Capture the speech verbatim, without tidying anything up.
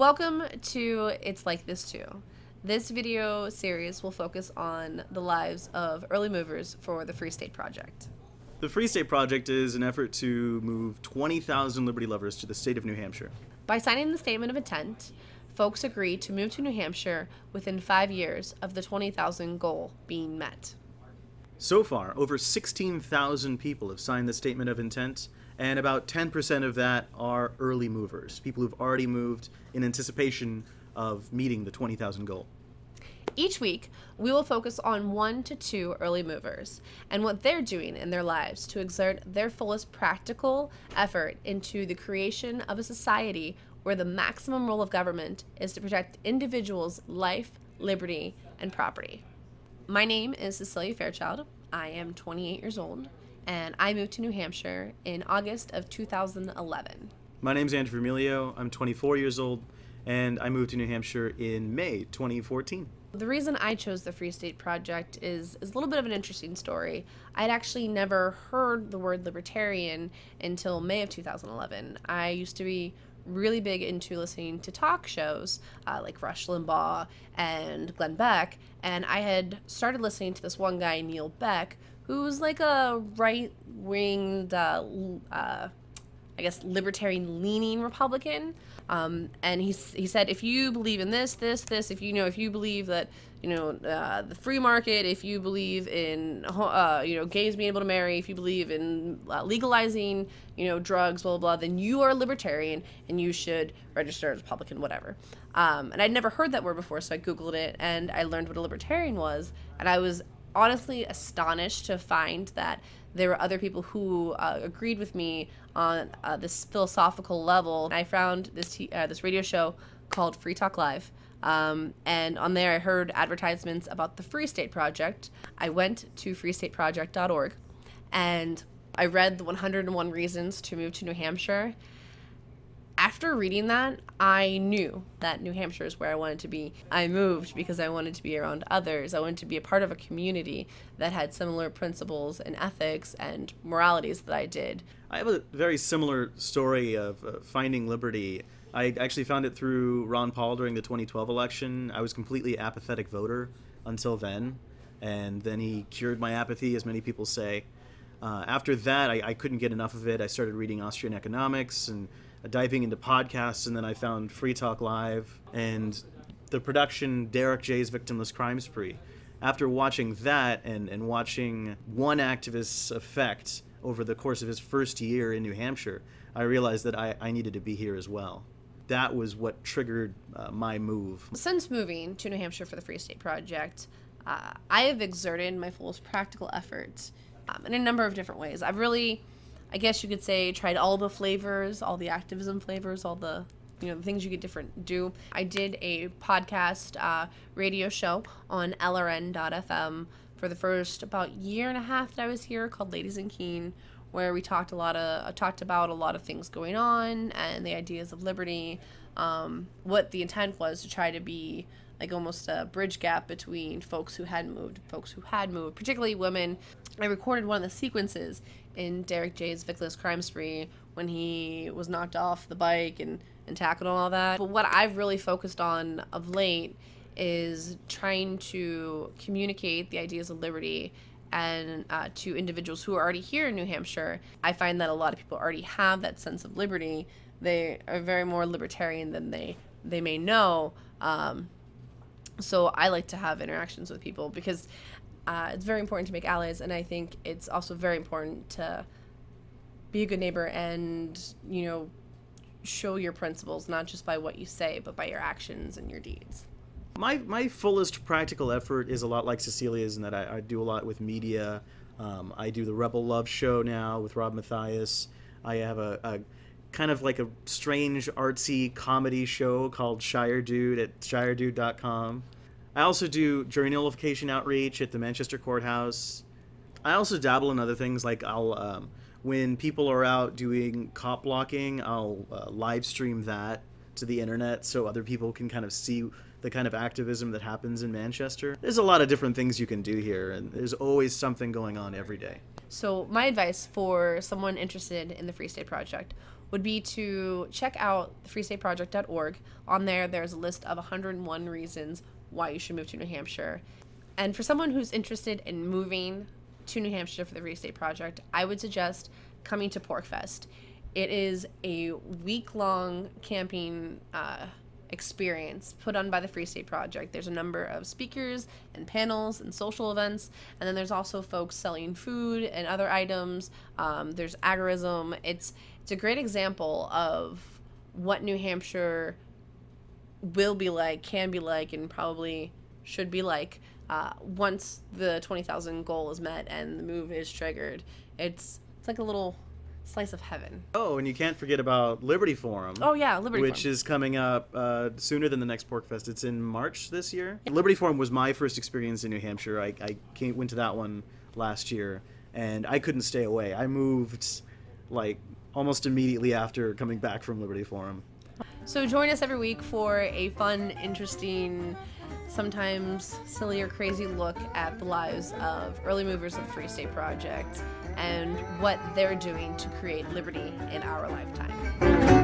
Welcome to It's Like This Too. This video series will focus on the lives of early movers for the Free State Project. The Free State Project is an effort to move twenty thousand liberty lovers to the state of New Hampshire. By signing the Statement of Intent, folks agree to move to New Hampshire within five years of the twenty thousand goal being met. So far, over sixteen thousand people have signed the Statement of Intent, and about ten percent of that are early movers, people who've already moved in anticipation of meeting the twenty thousand goal. Each week, we will focus on one to two early movers and what they're doing in their lives to exert their fullest practical effort into the creation of a society where the maximum role of government is to protect individuals' life, liberty, and property. My name is Cecilia Fairchild. I am twenty-eight years old, and I moved to New Hampshire in August of two thousand eleven. My name's Andrew Vermilio. I'm twenty-four years old, and I moved to New Hampshire in May twenty fourteen. The reason I chose the Free State Project is, is a little bit of an interesting story. I'd actually never heard the word libertarian until May of two thousand eleven. I used to be really big into listening to talk shows uh, like Rush Limbaugh and Glenn Beck, and I had started listening to this one guy, Neil Beck, who was like a right-winged, uh, uh, I guess, libertarian-leaning Republican, um, and he he said, if you believe in this, this, this, if you know, if you believe that, you know, uh, the free market, if you believe in, uh, you know, gays being able to marry, if you believe in uh, legalizing, you know, drugs, blah, blah, blah, then you are a libertarian and you should register as a Republican, whatever. Um, and I'd never heard that word before, so I Googled it and I learned what a libertarian was, and I was honestly astonished to find that there were other people who uh, agreed with me on uh, this philosophical level. I found this t uh, this radio show called Free Talk Live, um, and on there I heard advertisements about the Free State Project. I went to free state project dot org, and I read the one hundred and one Reasons to Move to New Hampshire. After reading that, I knew that New Hampshire is where I wanted to be. I moved because I wanted to be around others. I wanted to be a part of a community that had similar principles and ethics and moralities that I did. I have a very similar story of uh, finding liberty. I actually found it through Ron Paul during the twenty twelve election. I was a completely apathetic voter until then, and then he cured my apathy, as many people say. Uh, after that, I, I couldn't get enough of it. I started reading Austrian economics and diving into podcasts, and then I found Free Talk Live and the production Derrick J's Victimless Crime Spree. After watching that and, and watching one activist's effect over the course of his first year in New Hampshire, I realized that I, I needed to be here as well. That was what triggered uh, my move. Since moving to New Hampshire for the Free State Project, uh, I have exerted my fullest practical efforts um, in a number of different ways. I've really, I guess you could say, tried all the flavors, all the activism flavors, all the, you know, the things you could different do. I did a podcast uh, radio show on L R N dot F M for the first about year and a half that I was here, called Ladies in Keene, where we talked a lot of uh, talked about a lot of things going on and the ideas of liberty. Um, what the intent was to try to be like almost a bridge gap between folks who hadn't moved, folks who had moved, particularly women. I recorded one of the sequences in Derrick J's Victimless Crime Spree when he was knocked off the bike and, and tackled and all that. But what I've really focused on of late is trying to communicate the ideas of liberty and uh, to individuals who are already here in New Hampshire. I find that a lot of people already have that sense of liberty. They are very more libertarian than they, they may know. Um, so I like to have interactions with people because Uh, it's very important to make allies, and I think it's also very important to be a good neighbor and, you know, show your principles, not just by what you say, but by your actions and your deeds. My, my fullest practical effort is a lot like Cecilia's in that I, I do a lot with media. Um, I do the Rebel Love Show now with Rob Mathias. I have a, a kind of like a strange artsy comedy show called Shire Dude at Shire Dude dot com. I also do jury nullification outreach at the Manchester Courthouse. I also dabble in other things, like I'll, um, when people are out doing cop blocking, I'll uh, live stream that to the internet so other people can kind of see the kind of activism that happens in Manchester. There's a lot of different things you can do here, and there's always something going on every day. So my advice for someone interested in the Free State Project would be to check out free state project dot org. On there, there's a list of one hundred one reasons why you should move to New Hampshire. And for someone who's interested in moving to New Hampshire for the Free State Project, I would suggest coming to PorcFest. It is a week-long camping uh, experience put on by the Free State Project. There's a number of speakers and panels and social events, and then there's also folks selling food and other items. Um, there's agorism. It's, it's a great example of what New Hampshire will be like, can be like, and probably should be like uh, once the twenty thousand goal is met and the move is triggered. It's, it's like a little slice of heaven. Oh, and you can't forget about Liberty Forum. Oh yeah, Liberty Forum. Which is coming up uh, sooner than the next PorcFest. It's in March this year. Yeah. Liberty Forum was my first experience in New Hampshire. I, I came, went to that one last year, and I couldn't stay away. I moved like almost immediately after coming back from Liberty Forum. So join us every week for a fun, interesting, sometimes silly or crazy look at the lives of early movers of the Free State Project and what they're doing to create liberty in our lifetime.